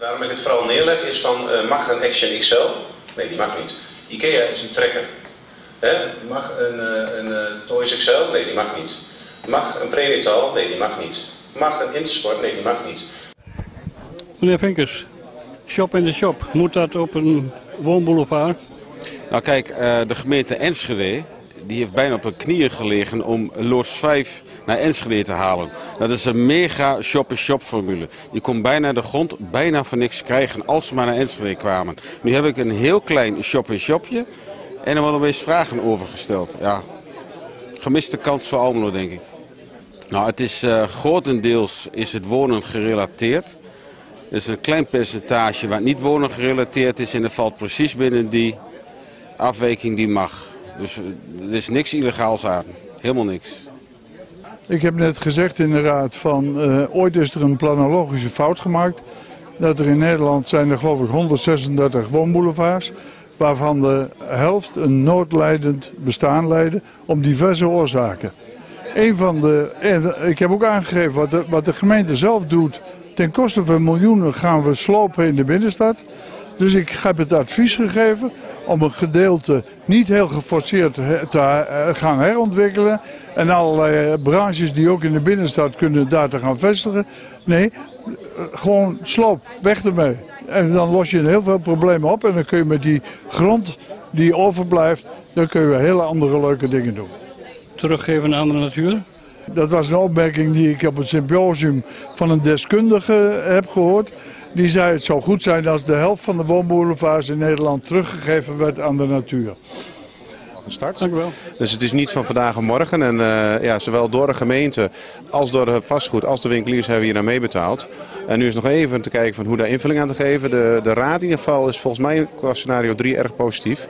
Waarom ik het vooral neerleg is van, mag een Action XL? Nee, die mag niet. Ikea is een trekker. Hè? Mag een Toys XL? Nee, die mag niet. Mag een Prenatal? Nee, die mag niet. Mag een Intersport? Nee, die mag niet. Meneer Vinkers, shop in de shop. Moet dat op een woonboulevard? Nou kijk, de gemeente Enschede die heeft bijna op hun knieën gelegen om Los 5 naar Enschede te halen. Dat is een mega shop-in-shop formule. Je kon bijna de grond bijna voor niks krijgen als ze maar naar Enschede kwamen. Nu heb ik een heel klein shop-in-shopje en er worden opeens vragen overgesteld. Ja, gemiste kans voor Almelo denk ik. Nou, het is grotendeels is het wonen gerelateerd. Er is een klein percentage waar niet wonen gerelateerd is en dat valt precies binnen die afwijking die mag. Dus er is niks illegaals aan. Helemaal niks. Ik heb net gezegd inderdaad van ooit is er een planologische fout gemaakt. Dat er in Nederland zijn er geloof ik 136 woonboulevards. Waarvan de helft een noodlijdend bestaan leidde om diverse oorzaken. Ik heb ook aangegeven wat de gemeente zelf doet. Ten koste van miljoenen gaan we slopen in de binnenstad. Dus ik heb het advies gegeven om een gedeelte niet heel geforceerd te gaan herontwikkelen. En allerlei branches die ook in de binnenstad kunnen daar te gaan vestigen. Nee, gewoon sloop, weg ermee. En dan los je heel veel problemen op en dan kun je met die grond die overblijft, dan kun je hele andere leuke dingen doen. Teruggeven aan de natuur? Dat was een opmerking die ik op het symposium van een deskundige heb gehoord. Die zei het zou goed zijn als de helft van de woonboulevards in Nederland teruggegeven werd aan de natuur. Start. Dank u wel. Dus het is niet van vandaag op morgen. En ja, zowel door de gemeente als door het vastgoed als de winkeliers hebben hier aan meebetaald. En nu is nog even te kijken van hoe daar invulling aan te geven. De raad in ieder geval is volgens mij qua scenario 3 erg positief.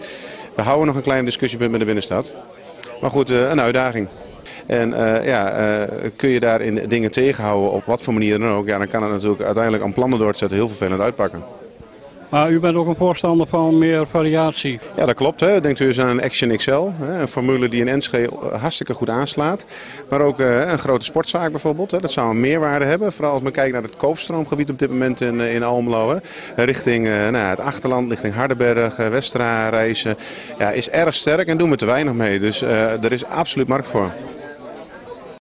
We houden nog een klein discussiepunt met de binnenstad. Maar goed, een uitdaging. En kun je daarin dingen tegenhouden op wat voor manier dan ook, ja, dan kan het natuurlijk uiteindelijk aan plannen door te zetten heel vervelend uitpakken. Maar u bent ook een voorstander van meer variatie? Ja, dat klopt. Hè. Denkt u eens aan een Action XL, hè, een formule die in Enschede hartstikke goed aanslaat. Maar ook een grote sportzaak bijvoorbeeld, hè. Dat zou een meerwaarde hebben. Vooral als men kijkt naar het koopstroomgebied op dit moment in Almelo. Hè. Richting het achterland, richting Hardenberg, Westra reizen. Ja, is erg sterk en doen we te weinig mee. Dus er is absoluut markt voor.